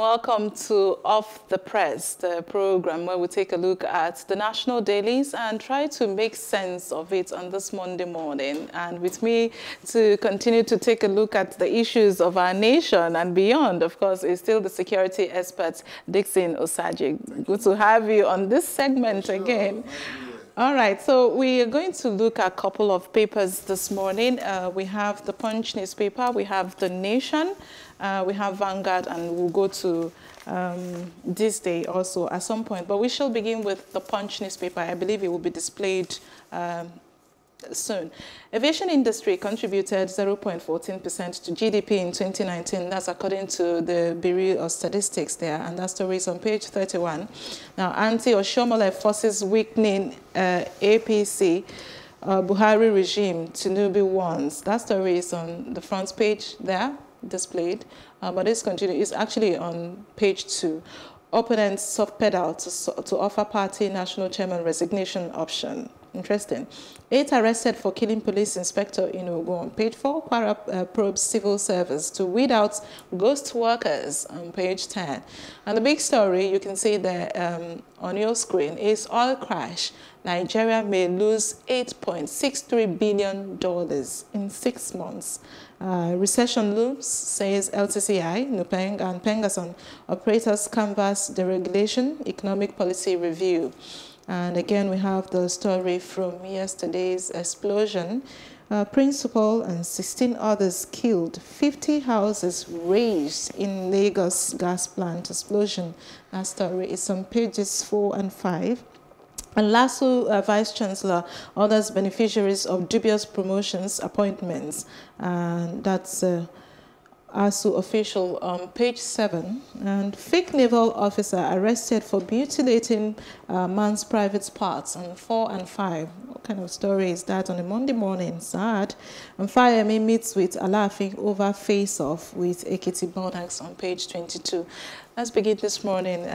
welcome to Off the Press, the program where we take a look at the national dailies and try to make sense of it on this Monday morning. And with me to continue to take a look at the issues of our nation and beyond, of course, is still the security expert, Dickson Osagie. Good to have you on this segment again. All right, so we are going to look at a couple of papers this morning. We have the Punch newspaper, we have The Nation, we have Vanguard, and we'll go to this day also at some point. But we shall begin with the Punch newspaper. I believe it will be displayed soon. Aviation industry contributed 0.14% to GDP in 2019. That's according to the Bureau of Statistics there, and that story is on page 31. Now, Anti Oshiomhole forces weakening APC Buhari regime, Tinubu warns. That story is on the front page there, displayed. But this is actually on page 2. Opponents soft pedal to offer party national chairman resignation option. Interesting. 8 arrested for killing police inspector in Ogun. Page 4, Kwara probes civil service to weed out ghost workers on page 10. And the big story you can see there on your screen is oil crash. Nigeria may lose $8.63 billion in 6 months. Recession looms, says LCCI, NUPENG, and PENGASON. Operators canvass deregulation, economic policy review. And again, we have the story from yesterday's explosion. Principal and 16 others killed. 50 houses razed in Lagos gas plant explosion. That story is on pages 4 and 5. And LASU Vice-Chancellor, others beneficiaries of dubious promotions, appointments. That's ASU official on page 7, and fake naval officer arrested for mutilating man's private parts on 4 and 5. What kind of story is that on a Monday morning? Sad. And Fayemi meets with Alaafin over face-off with Ekiti Bonax on page 22. Let's begin this morning,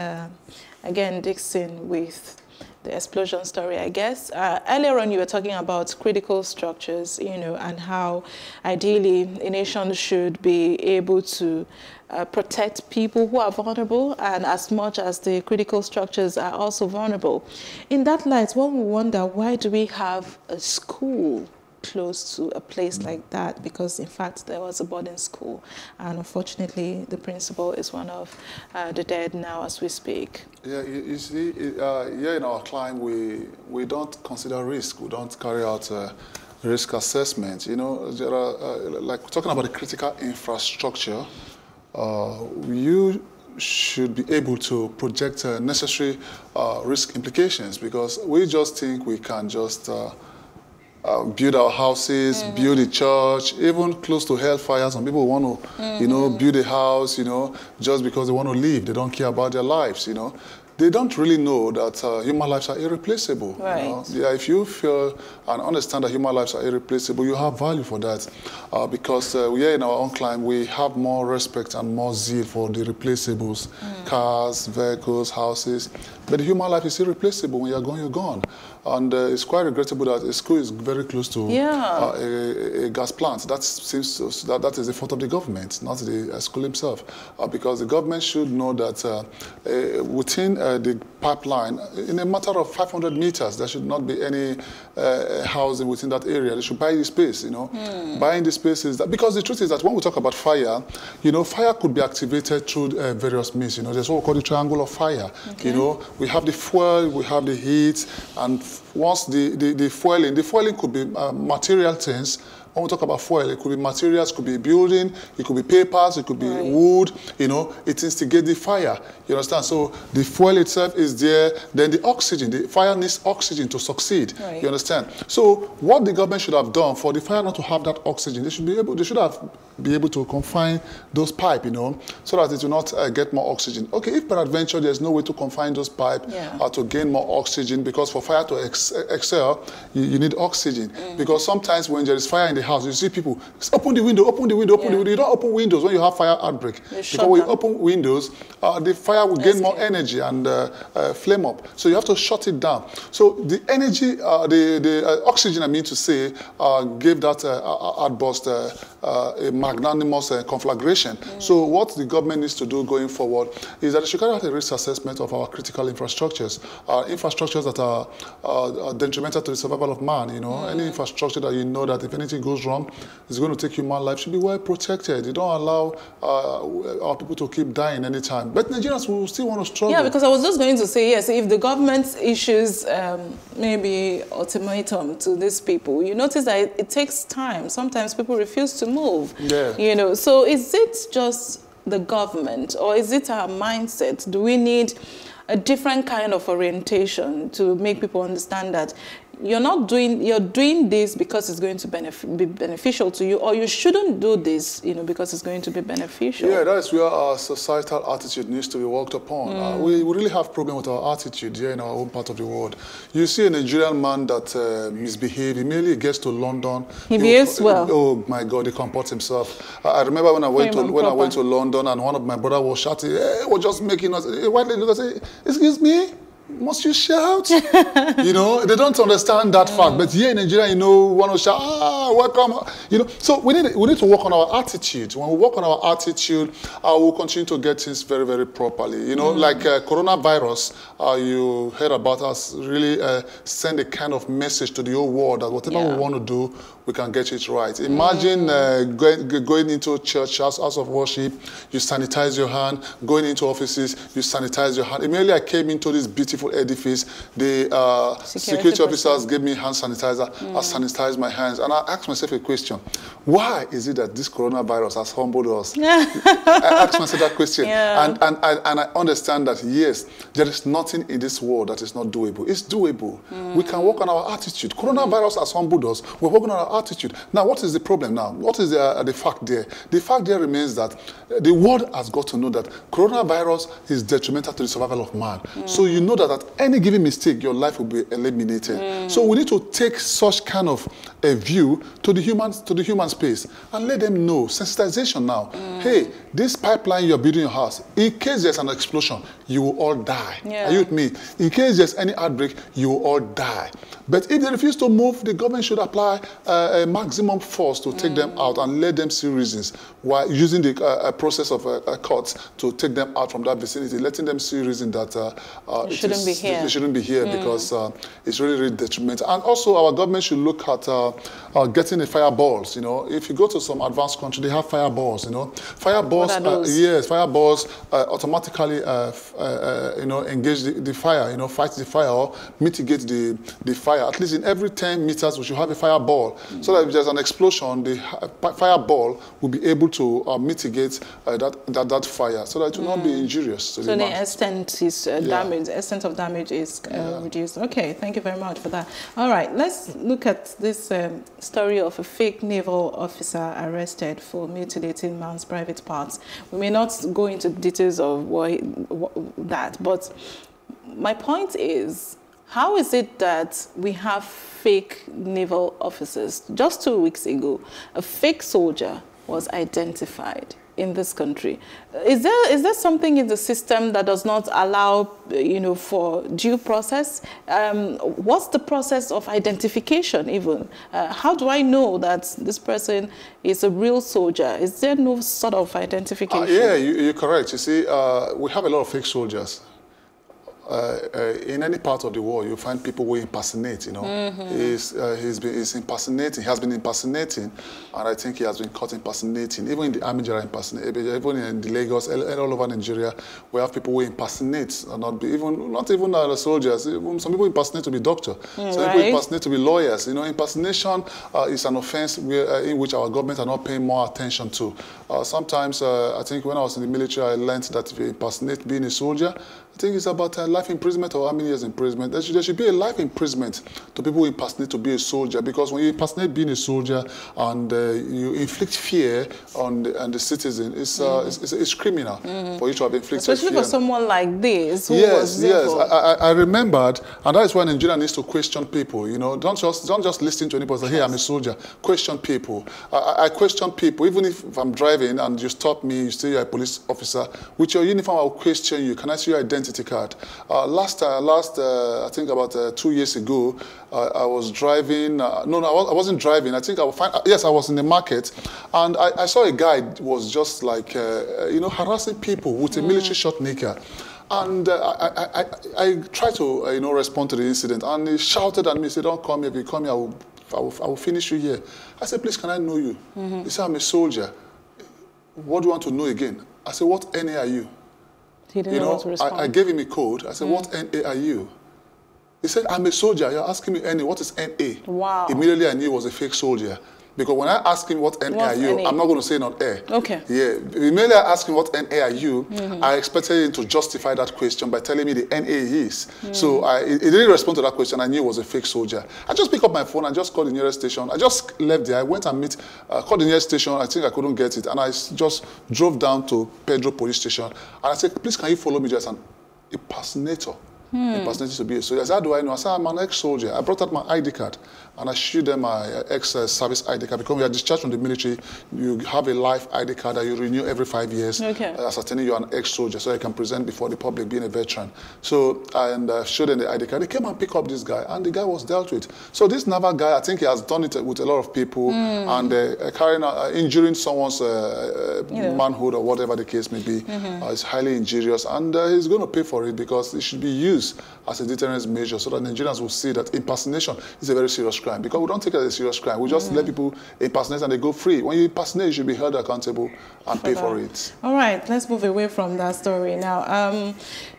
again, Dickson, with the explosion story, I guess. Earlier on, you were talking about critical structures, you know, and how ideally a nation should be able to protect people who are vulnerable, and as much as the critical structures are also vulnerable. In that light, one would wonder, why do we have a school close to a place like that? Because, in fact, there was a boarding school, and unfortunately, the principal is one of the dead now as we speak. Yeah, you see, here in our climb, we don't consider risk. We don't carry out risk assessment. You know, there are, like talking about the critical infrastructure, you should be able to project necessary risk implications, because we just think we can just build our houses, mm-hmm. build a church, even close to hellfire. Some people want to, mm-hmm. you know, build a house, you know, just because they want to live. They don't care about their lives, you know. They don't really know that human lives are irreplaceable. Right. You know? Yeah, if you feel and understand that human lives are irreplaceable, you have value for that. Because we are in our own climb, we have more respect and more zeal for the replaceables, mm. cars, vehicles, houses. But the human life is irreplaceable. When you're gone, you're gone. And it's quite regrettable that a school is very close to yeah. a gas plant. That seems to, that is the fault of the government, not the school himself. Because the government should know that within the pipeline, in a matter of 500 meters, there should not be any housing within that area. They should buy the space, you know. Mm. Buying the spaces, because the truth is that when we talk about fire, you know, fire could be activated through various means. You know, there's what we call the triangle of fire. Okay. You know, we have the fuel, we have the heat, and once the fueling could be material things. When we talk about fuel, it could be materials, it could be building, it could be papers, it could be right. wood, you know, it instigates the fire, you understand? So the fuel itself is there, then the oxygen, the fire needs oxygen to succeed, right. you understand? So what the government should have done for the fire not to have that oxygen, they should be able to confine those pipes, you know, so that it will not get more oxygen. Okay, if peradventure there's no way to confine those pipes yeah. To gain more oxygen, because for fire to excel, you need oxygen. Mm. Because sometimes when there is fire in the house, you see people, open the window, open the window, open yeah. the window. You don't open windows when you have fire outbreak. Because when you open windows, the fire will gain more energy and flame up. So you have to shut it down. So the energy, the oxygen, I mean to say, gave that outburst a magnanimous conflagration. So what the government needs to do going forward is that it should carry out a risk assessment of our critical infrastructures, infrastructures that are detrimental to the survival of man. You know, any infrastructure that you know that if anything goes wrong, it's going to take human life should be well protected. You don't allow our people to keep dying anytime. But Nigerians will still want to struggle. Yeah, because I was just going to say, yes, if the government issues maybe ultimatum to these people, you notice that it takes time. Sometimes people refuse to move. Yeah. You know, so is it just the government or is it our mindset? Do we need a different kind of orientation to make people understand that you're not doing, you're doing this because it's going to be beneficial to you, or you shouldn't do this, you know, because it's going to be beneficial? Yeah, that is where our societal attitude needs to be worked upon. We really have problem with our attitude here in our own part of the world. You see a Nigerian man that misbehaves, immediately gets to London. He behaves well. Oh my God, he comports himself. I remember when I went to London and one of my brother was shouting, hey, we're just making us. White lady look and say, excuse me. Must you shout? You know, they don't understand that fact. But here in Nigeria, you know, one will shout, ah, welcome. You know, so we need to work on our attitude. When we work on our attitude, we'll continue to get things very, very properly. You know, like coronavirus, you heard about us really send a kind of message to the whole world that whatever we want to do, we can get it right. Imagine going into church, house of worship, you sanitize your hand. Going into offices, you sanitize your hand. Immediately I came into this beautiful edifice, the security officers gave me hand sanitizer. I sanitized my hands. And I asked myself a question. Why is it that this coronavirus has humbled us? I asked myself that question. Yeah. And I understand that, yes, there is nothing in this world that is not doable. It's doable. We can work on our attitude. Coronavirus has humbled us. We're working on our attitude. Now, what is the problem now? What is the fact there? The fact there remains that the world has got to know that coronavirus is detrimental to the survival of man. So you know that at any given mistake, your life will be eliminated. So we need to take such kind of a view to the human space and let them know, sensitization now. Hey, this pipeline you're building your house, in case there's an explosion, you will all die. Are you with me? In case there's any outbreak, you will all die. But if they refuse to move, the government should apply a maximum force to take them out and let them see reasons why, using the process of courts to take them out from that vicinity, letting them see reason that they shouldn't be here because it's really, really detrimental. And also our government should look at getting the fireballs. You know, if you go to some advanced country, they have fireballs. You know, fireballs. Yes, fireballs automatically you know, engage the fire. You know, fight the fire or mitigate the fire. At least in every 10 meters, we should have a fireball so that if there's an explosion, the fireball will be able to mitigate that fire so that it will not be injurious to the man. So the extent is damage, extent of damage is reduced. Okay, thank you very much for that. All right, let's look at this story of a fake naval officer arrested for mutilating man's private parts. We may not go into details of that, but my point is, how is it that we have fake naval officers? Just 2 weeks ago, a fake soldier was identified in this country. Is there something in the system that does not allow, you know, for due process? What's the process of identification even? How do I know that this person is a real soldier? Is there no sort of identification? Yeah, you're correct. You see, we have a lot of fake soldiers. In any part of the world, you find people who impersonate, you know. He has been impersonating, and I think he has been caught impersonating. Even in the Amijara impersonation, even in the Lagos, and all over Nigeria, we have people who impersonate, and not even soldiers. Even some people impersonate to be doctors. Some people impersonate to be lawyers. You know, impersonation is an offense in which our government are not paying more attention to. Sometimes, I think when I was in the military, I learned that if you impersonate being a soldier, I think it's about life imprisonment or how many years imprisonment. There should be a life imprisonment to people who impersonate to be a soldier, because when you impersonate being a soldier and you inflict fear on the citizen, it's criminal for you to have inflicted fear. Especially for someone like this. Who was civil. I remembered, and that is why Nigeria needs to question people. You know, don't just listen to anybody say, hey, I'm a soldier. Question people. I question people. Even if I'm driving and you stop me, you say you're a police officer, with your uniform, I'll question you. Can I see your identity? identity card. I think about 2 years ago, I was driving. No, I wasn't driving. I think I was yes, I was in the market, and I saw a guy was just like harassing people with a military short knicker. And I tried to respond to the incident, and he shouted at me, said, "Don't come here. If you come here, I will finish you here." I said, "Please, can I know you?" He said, "I'm a soldier." "What do you want to know again?" I said, "What NA are you?" He didn't know what to respond. I gave him a code. I said, "What NA are you?" He said, "I'm a soldier. You're asking me NA. What is NA?" Wow. Immediately I knew he was a fake soldier. Because when I ask him what NA are you, I'm not going to say not air. Okay. Yeah. Immediately I ask him what NA are you, I expected him to justify that question by telling me the NA he is. So he didn't respond to that question. I knew he was a fake soldier. I just picked up my phone and just called the nearest station. I just left there. I went and called the nearest station. I think I couldn't get it. And I just drove down to Pedro Police Station. And I said, "Please, can you follow me just an impersonator?" Impersonated to be a soldier. I said, "How do I know?" I said, "I'm an ex-soldier." I brought out my ID card and I showed them my ex-service ID card. Because we are discharged from the military, you have a life ID card that you renew every 5 years. Okay. Ascertaining you're an ex-soldier so you can present before the public being a veteran. So, and I showed them the ID card. They came and picked up this guy and the guy was dealt with. So this Naval guy, I think he has done it with a lot of people and injuring someone's manhood or whatever the case may be. It's highly injurious and he's going to pay for it because it should be used as a deterrence measure so that Nigerians will see that impersonation is a very serious crime. Because we don't take it as a serious crime. We just let people impersonate and they go free. When you impersonate, you should be held accountable and pay for it. All right, let's move away from that story now.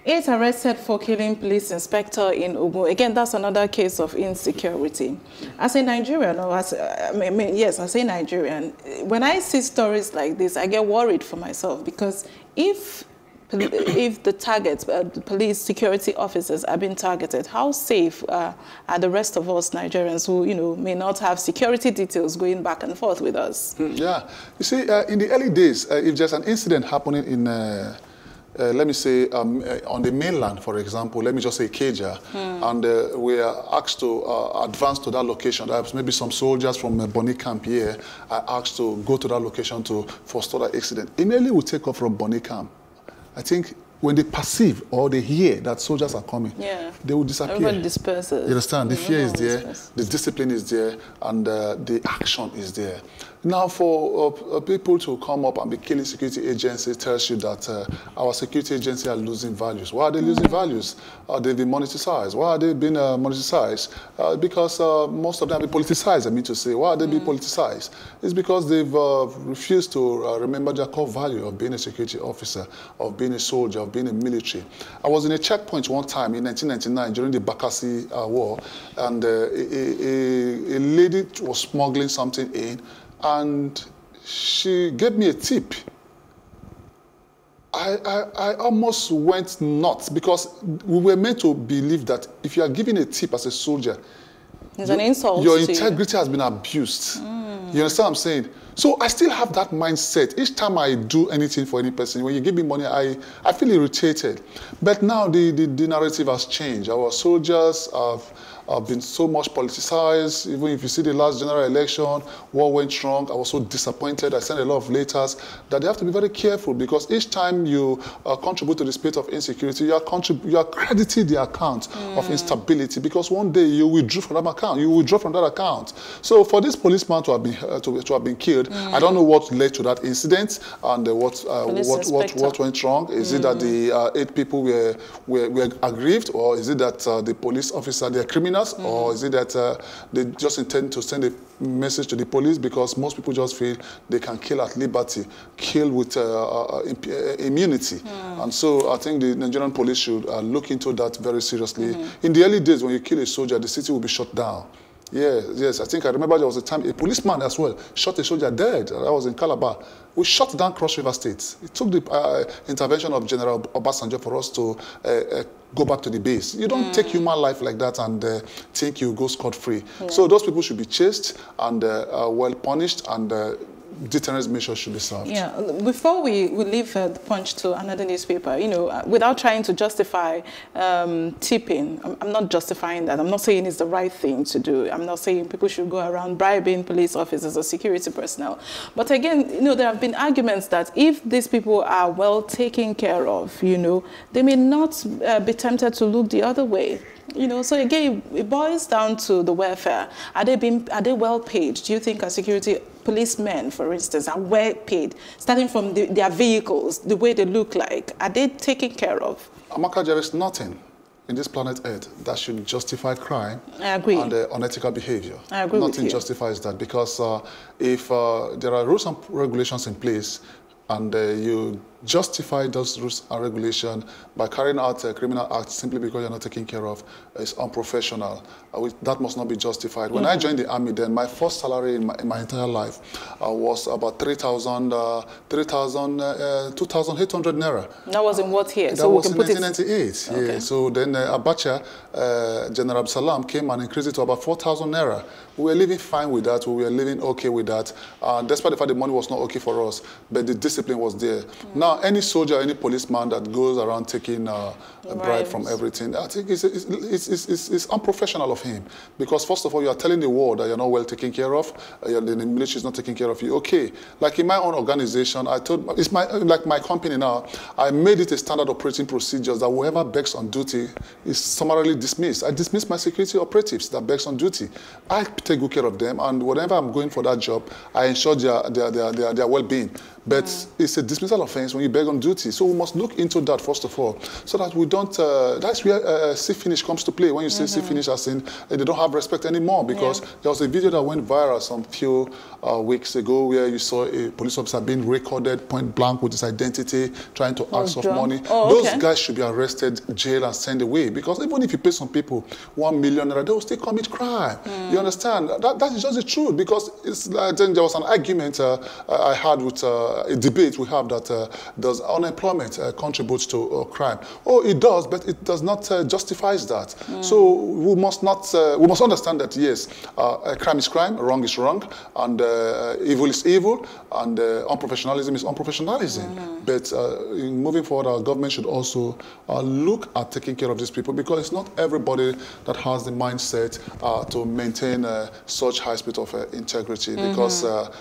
8 arrested for killing police inspector in Ogun. Again, that's another case of insecurity. As a Nigerian, or as, yes, as a Nigerian, when I see stories like this, I get worried for myself because if the targets, the police security officers are being targeted, how safe are the rest of us Nigerians who, may not have security details going back and forth with us? Yeah. You see, in the early days, if there's an incident happening in, let me say, on the mainland, for example, let me just say Ikeja, and we are asked to advance to that location. Perhaps maybe some soldiers from Bonny Camp here are asked to go to that location to forestall that accident. Immediately we take off from Bonny Camp. I think when they perceive or they hear that soldiers are coming, they will disappear. Everyone disperses. You understand? The fear is there, the discipline is there, and the action is there. Now, for people to come up and be killing security agencies tells you that our security agencies are losing values. Why are they losing values? They've been monetised. Why are they being monetised? Because most of them have been politicized, I mean to say. Why are they being politicized? It's because they've refused to remember their core value of being a security officer, of being a soldier, of being a military. I was in a checkpoint one time in 1999 during the Bakassi war, and a lady was smuggling something in, and she gave me a tip. I almost went nuts because we were meant to believe that if you are giving a tip as a soldier, it's an insult. Your integrity has been abused. You understand what I'm saying? So I still have that mindset. Each time I do anything for any person, when you give me money, I feel irritated. But now the narrative has changed. Our soldiers have been so much politicized. Even if you see the last general election, what went wrong, I was so disappointed. I sent a lot of letters that they have to be very careful because each time you contribute to the state of insecurity, you are crediting the account of instability because one day you withdraw from that account. So for this policeman to have been killed, I don't know what led to that incident and what went wrong. Is it that the 8 people were aggrieved, or is it that the police officer, they are criminal? Or is it that they just intend to send a message to the police because most people just feel they can kill at liberty, kill with immunity. And so I think the Nigerian police should look into that very seriously. In the early days, when you kill a soldier, the city will be shut down. Yes, I think I remember there was a time a policeman as well shot a soldier dead. That was in Calabar. We shut down Cross River State. It took the intervention of General Obasanjo for us to go back to the base. You don't take human life like that and think you go scot-free. So those people should be chased and well punished and deterrence measures should be served. Yeah, before we leave the Punch to another newspaper, you know, without trying to justify tipping, I'm not justifying that. I'm not saying it's the right thing to do. I'm not saying people should go around bribing police officers or security personnel. But again, you know, there have been arguments that if these people are well taken care of, you know, they may not be tempted to look the other way. You know, so again, it boils down to the welfare. Are they well paid? Do you think our security policemen, for instance, are well paid? Starting from their vehicles, the way they look like, are they taken care of? Amaka, there is nothing in this planet Earth that should justify crime and unethical behavior. I agree. Nothing justifies that, because if there are rules and regulations in place, and you justify those rules and regulations by carrying out a criminal act simply because you're not taken care of, is unprofessional. That must not be justified. When I joined the army, then my first salary in my entire life was about 2,800 naira. That was in what year? That so was we can in 1998. Okay. Yeah. So then Abacha, General Absalam, came and increased it to about 4,000 naira. We were living fine with that. We were living okay with that. Despite the fact the money was not okay for us, but the discipline was there. Now, any soldier, any policeman that goes around taking a bribe from everything, I think it's unprofessional of him. Because first of all, you are telling the world that you're not well taken care of, the military is not taking care of you. Okay, like in my own organization, I told, it's like my company now, I made it a standard operating procedure that whoever begs on duty is summarily dismissed. I dismiss my security operatives that begs on duty. I take good care of them, and whenever I'm going for that job, I ensure their well-being. But it's a dismissal offense when you beg on duty. So we must look into that, first of all, so that we don't... that's where see finish comes to play. When you say see finish, as in they don't have respect anymore, because there was a video that went viral some few weeks ago where you saw a police officer being recorded point blank with his identity, trying to ask for money. Those guys should be arrested, jailed, and sent away, because even if you pay some people 1 million, they will still commit crime. You understand? That is just the truth, because it's like, then there was an argument I had with... a debate we have that does unemployment contribute to crime? Oh, it does, but it does not justify that. So we must not. We must understand that yes, crime is crime, wrong is wrong, and evil is evil, and unprofessionalism is unprofessionalism. But in moving forward, our government should also look at taking care of these people, because it's not everybody that has the mindset to maintain such high spirit of integrity. Because